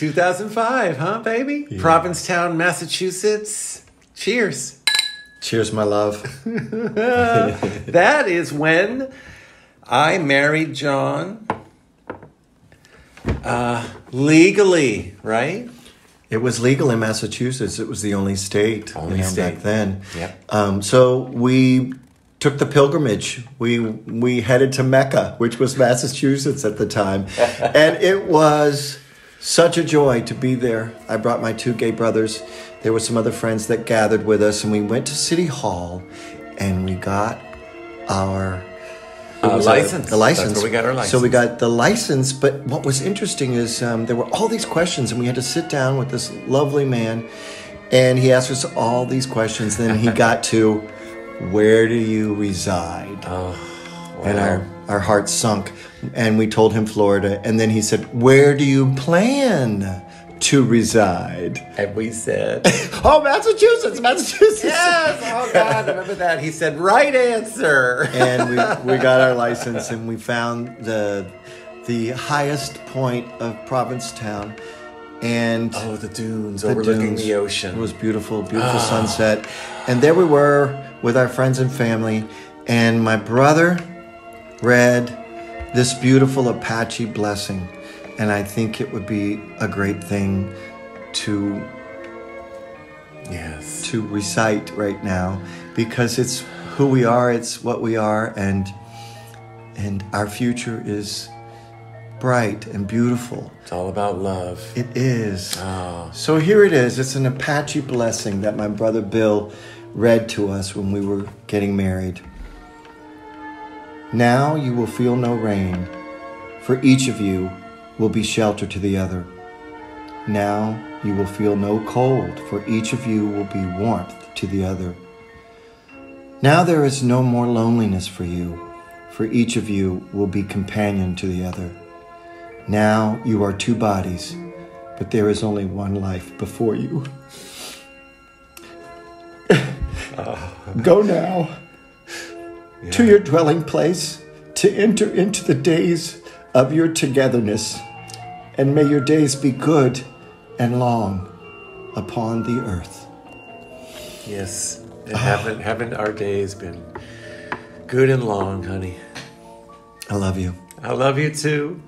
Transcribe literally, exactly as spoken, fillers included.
two thousand five, huh, baby? Yeah. Provincetown, Massachusetts. Cheers. Cheers, my love. That is when I married John uh, legally, right? It was legal in Massachusetts. It was the only state, only you know, state. Back then. Yep. Um, so we took the pilgrimage. We we headed to Mecca, which was Massachusetts at the time. And it was such a joy to be there. I brought my two gay brothers. There were some other friends that gathered with us. And we went to City Hall and we got our... Uh, license. A, a license. That's where we got our license. So we got the license, but what was interesting is um, there were all these questions, and we had to sit down with this lovely man, and he asked us all these questions. Then he got to, where do you reside? Oh, wow. And our, our hearts sunk, and we told him Florida, and then he said, where do you plan to reside? And we said, oh, Massachusetts, Massachusetts. Yes, oh God, I remember that. He said, right answer. And we, we got our license, and we found the the highest point of Provincetown. And oh, the dunes, the overlooking dunes. The ocean. It was beautiful, beautiful oh. sunset. And there we were with our friends and family. And my brother read this beautiful Apache blessing. And I think it would be a great thing to, yes, to recite right now, because it's who we are, it's what we are, and and our future is bright and beautiful. It's all about love. It is. Oh. So here it is. It's an Apache blessing that my brother Bill read to us when we were getting married. Now you will feel no rain, for each of you will be shelter to the other. Now you will feel no cold, for each of you will be warmth to the other. Now there is no more loneliness for you, for each of you will be companion to the other. Now you are two bodies, but there is only one life before you. Oh. Go now yeah. to your dwelling place, to enter into the days of your togetherness, and may your days be good and long upon the earth. Yes, and oh. haven't, haven't our days been good and long, honey? I love you. I love you too.